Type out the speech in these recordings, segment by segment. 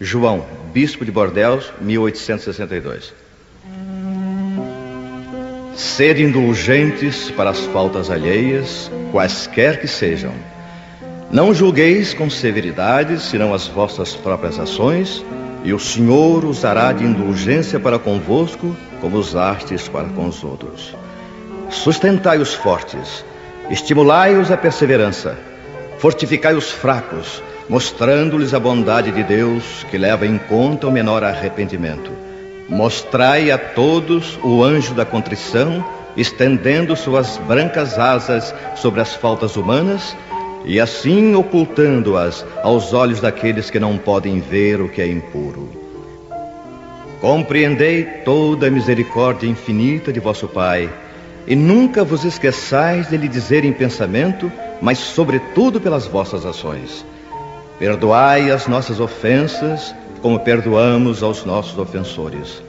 João, Bispo de Bordéus, 1862. Ser indulgentes para as faltas alheias, quaisquer que sejam. Não julgueis com severidade, senão as vossas próprias ações, e o Senhor usará de indulgência para convosco, como usastes para com os outros. Sustentai os fortes, estimulai-os à perseverança, fortificai os fracos, mostrando-lhes a bondade de Deus, que leva em conta o menor arrependimento. Mostrai a todos o anjo da contrição, estendendo suas brancas asas sobre as faltas humanas, e assim ocultando-as aos olhos daqueles que não podem ver o que é impuro. Compreendei toda a misericórdia infinita de vosso Pai, e nunca vos esqueçais de lhe dizer em pensamento, mas sobretudo pelas vossas ações. Perdoai as nossas ofensas, como perdoamos aos nossos ofensores.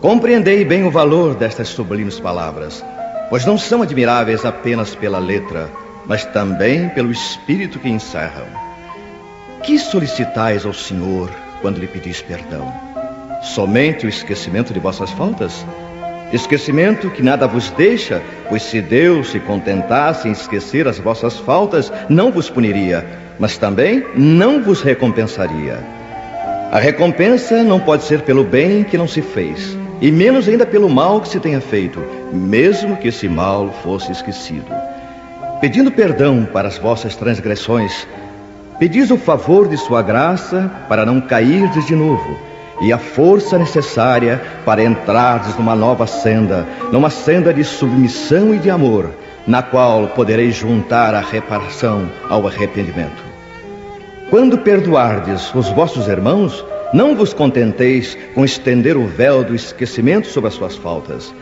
Compreendei bem o valor destas sublimes palavras, pois não são admiráveis apenas pela letra, mas também pelo Espírito que encerram. Que solicitais ao Senhor quando lhe pedis perdão? Somente o esquecimento de vossas faltas? Esquecimento que nada vos deixa, pois se Deus se contentasse em esquecer as vossas faltas, não vos puniria, mas também não vos recompensaria. A recompensa não pode ser pelo bem que não se fez, e menos ainda pelo mal que se tenha feito, mesmo que esse mal fosse esquecido. Pedindo perdão para as vossas transgressões, pedis o favor de sua graça para não cairdes de novo, e a força necessária para entrardes numa nova senda, numa senda de submissão e de amor, na qual podereis juntar a reparação ao arrependimento. Quando perdoardes os vossos irmãos, não vos contenteis com estender o véu do esquecimento sobre as suas faltas.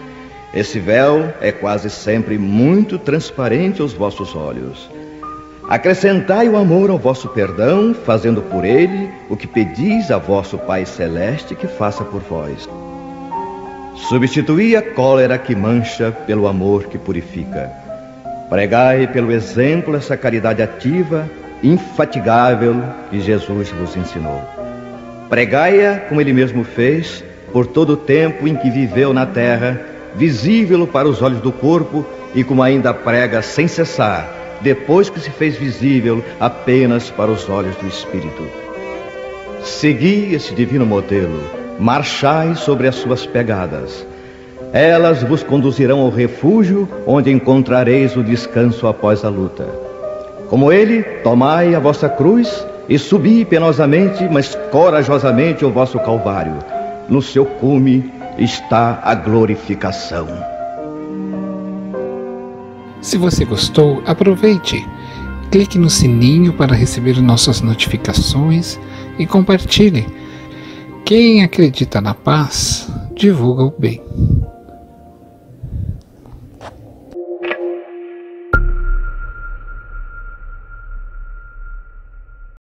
Esse véu é quase sempre muito transparente aos vossos olhos. Acrescentai o amor ao vosso perdão, fazendo por ele o que pedis a vosso Pai Celeste que faça por vós. Substituí a cólera que mancha pelo amor que purifica. Pregai pelo exemplo essa caridade ativa, infatigável, que Jesus vos ensinou. Pregai-a, como ele mesmo fez, por todo o tempo em que viveu na terra, visível para os olhos do corpo, e como ainda prega sem cessar, depois que se fez visível apenas para os olhos do Espírito. Segui esse divino modelo, marchai sobre as suas pegadas. Elas vos conduzirão ao refúgio, onde encontrareis o descanso após a luta. Como ele, tomai a vossa cruz e subi penosamente, mas corajosamente o vosso Calvário. No seu cume está a glorificação. Se você gostou, aproveite, clique no sininho para receber nossas notificações e compartilhe. Quem acredita na paz, divulga o bem.